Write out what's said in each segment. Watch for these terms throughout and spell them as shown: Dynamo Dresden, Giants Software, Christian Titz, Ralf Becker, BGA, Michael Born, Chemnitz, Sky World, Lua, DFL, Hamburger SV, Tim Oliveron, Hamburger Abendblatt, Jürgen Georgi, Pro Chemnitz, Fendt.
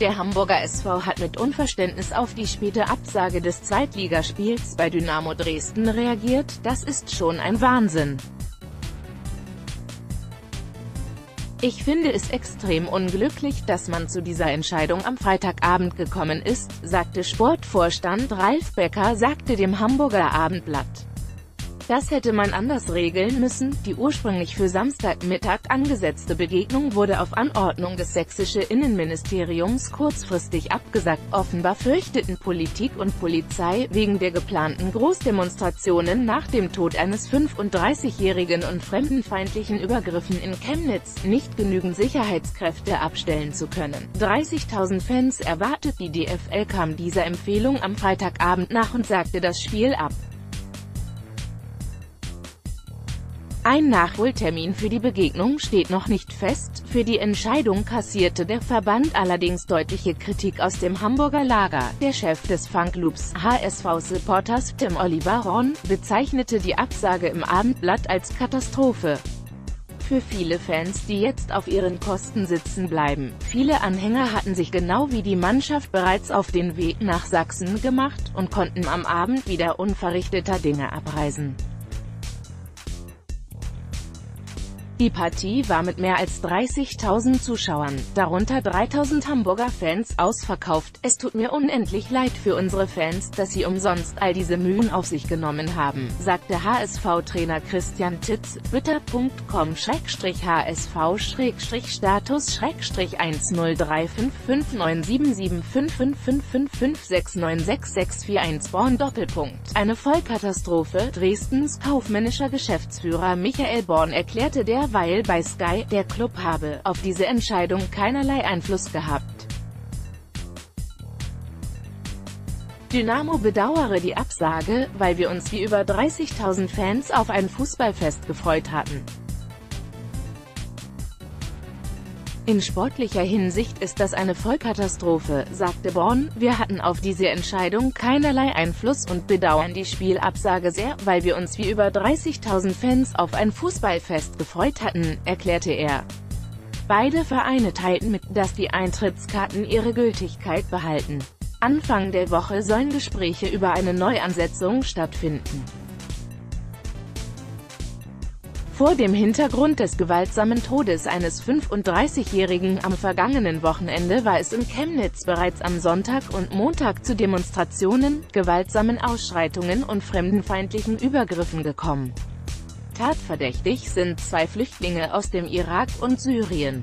Der Hamburger SV hat mit Unverständnis auf die späte Absage des Zweitligaspiels bei Dynamo Dresden reagiert, das ist schon ein Wahnsinn. Ich finde es extrem unglücklich, dass man zu dieser Entscheidung am Freitagabend gekommen ist, sagte Sportvorstand Ralf Becker, sagte dem Hamburger Abendblatt. Das hätte man anders regeln müssen, die ursprünglich für Samstagmittag angesetzte Begegnung wurde auf Anordnung des sächsischen Innenministeriums kurzfristig abgesagt, offenbar fürchteten Politik und Polizei wegen der geplanten Großdemonstrationen nach dem Tod eines 35-jährigen und fremdenfeindlichen Übergriffen in Chemnitz, nicht genügend Sicherheitskräfte abstellen zu können. 30.000 Fans erwartet, die DFL kam dieser Empfehlung am Freitagabend nach und sagte das Spiel ab. Ein Nachholtermin für die Begegnung steht noch nicht fest, für die Entscheidung kassierte der Verband allerdings deutliche Kritik aus dem Hamburger Lager. Der Chef des Fanclubs HSV-Supporters Tim Oliveron bezeichnete die Absage im Abendblatt als Katastrophe. Für viele Fans, die jetzt auf ihren Kosten sitzen bleiben. Viele Anhänger hatten sich genau wie die Mannschaft bereits auf den Weg nach Sachsen gemacht und konnten am Abend wieder unverrichteter Dinge abreisen. Die Partie war mit mehr als 30.000 Zuschauern, darunter 3.000 Hamburger Fans, ausverkauft. Es tut mir unendlich leid für unsere Fans, dass sie umsonst all diese Mühen auf sich genommen haben, sagte HSV-Trainer Christian Titz, twitter.com/hsv-status/10355977555569664 Born. Eine Vollkatastrophe. Dresdens kaufmännischer Geschäftsführer Michael Born erklärte derweil bei Sky, der Club habe auf diese Entscheidung keinerlei Einfluss gehabt. Dynamo bedauere die Absage, weil wir uns wie über 30.000 Fans auf ein Fußballfest gefreut hatten. In sportlicher Hinsicht ist das eine Vollkatastrophe, sagte Born. Wir hatten auf diese Entscheidung keinerlei Einfluss und bedauern die Spielabsage sehr, weil wir uns wie über 30.000 Fans auf ein Fußballfest gefreut hatten, erklärte er. Beide Vereine teilten mit, dass die Eintrittskarten ihre Gültigkeit behalten. Anfang der Woche sollen Gespräche über eine Neuansetzung stattfinden. Vor dem Hintergrund des gewaltsamen Todes eines 35-Jährigen am vergangenen Wochenende war es in Chemnitz bereits am Sonntag und Montag zu Demonstrationen, gewaltsamen Ausschreitungen und fremdenfeindlichen Übergriffen gekommen. Tatverdächtig sind zwei Flüchtlinge aus dem Irak und Syrien.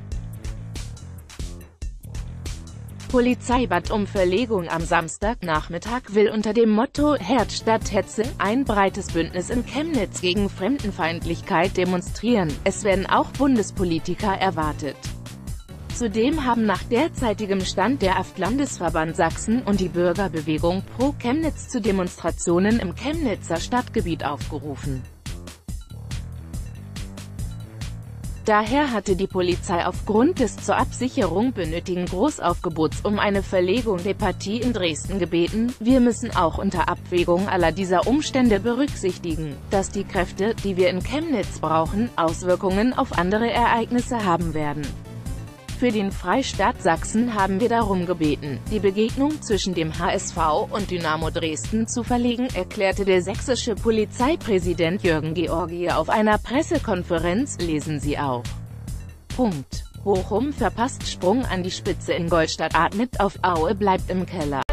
Polizei bat um Verlegung am Samstagnachmittag, will unter dem Motto Herd statt Hetze ein breites Bündnis in Chemnitz gegen Fremdenfeindlichkeit demonstrieren, es werden auch Bundespolitiker erwartet. Zudem haben nach derzeitigem Stand der AfD-Landesverband Sachsen und die Bürgerbewegung Pro Chemnitz zu Demonstrationen im Chemnitzer Stadtgebiet aufgerufen. Daher hatte die Polizei aufgrund des zur Absicherung benötigen Großaufgebots um eine Verlegung der Partie in Dresden gebeten. Wir müssen auch unter Abwägung aller dieser Umstände berücksichtigen, dass die Kräfte, die wir in Chemnitz brauchen, Auswirkungen auf andere Ereignisse haben werden. Für den Freistaat Sachsen haben wir darum gebeten, die Begegnung zwischen dem HSV und Dynamo Dresden zu verlegen, erklärte der sächsische Polizeipräsident Jürgen Georgi auf einer Pressekonferenz, lesen Sie auch. Bochum verpasst Sprung an die Spitze, in Ingolstadt atmet auf, Aue bleibt im Keller.